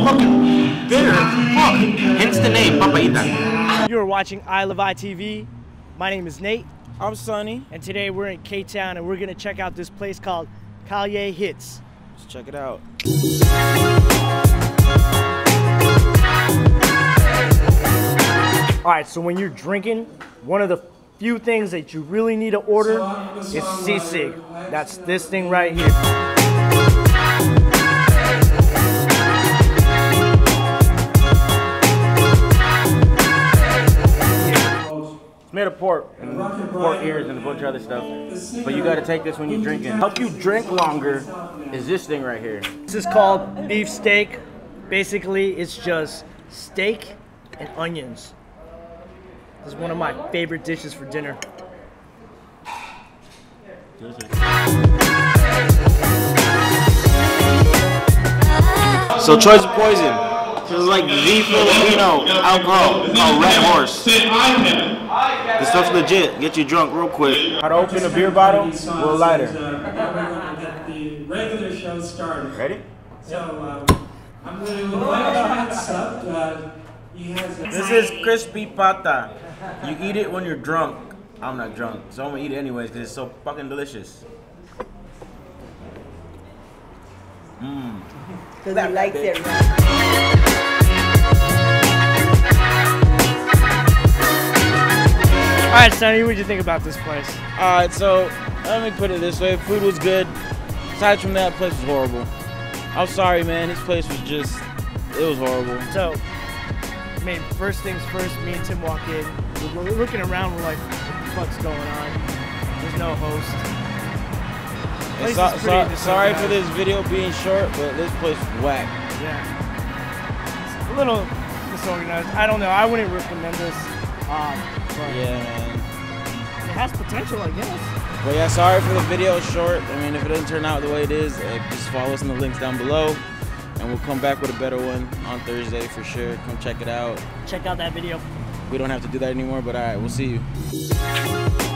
hooker, bitter hook, hence the name Papaitan. You're watching Isle of I TV. My name is Nate. I'm Sonny. And today we're in K Town and we're gonna check out this place called Calle Hits. Let's check it out. Alright, so when you're drinking, one of the few things that you really need to order is Sig. That's this thing right here. It's made of pork and pork ears and a bunch of other stuff, but you gotta take this when you're drinking. Help you drink longer is this thing right here. This is called beef steak. Basically, it's just steak and onions. This is one of my favorite dishes for dinner. So choice of poison. This is like the Filipino alcohol called Red Horse. This stuff's legit. Get you drunk real quick. How to open a beer bottle with a lighter. Ready? So I'm going to try this up. This is crispy pata. You eat it when you're drunk. I'm not drunk, so I'm gonna eat it anyways because it's so fucking delicious. Mmm. Because I liked it. Alright, Sonny, what did you think about this place? Alright, so let me put it this way. Food was good. Aside from that, the place was horrible. I'm sorry, man. This place was just, it was horrible. So, I mean, first things first, me and Tim walk in. We're looking around, we're like, what the fuck's going on? There's no host. Sorry for this video being short, but this place is whack. Yeah. It's a little disorganized. I don't know, I wouldn't recommend this. But yeah, man. It has potential, I guess. Well, yeah, sorry for the video short. I mean, if it doesn't turn out the way it is, just follow us in the links down below. And we'll come back with a better one on Thursday for sure. Come check it out. Check out that video. We don't have to do that anymore, but all right, we'll see you.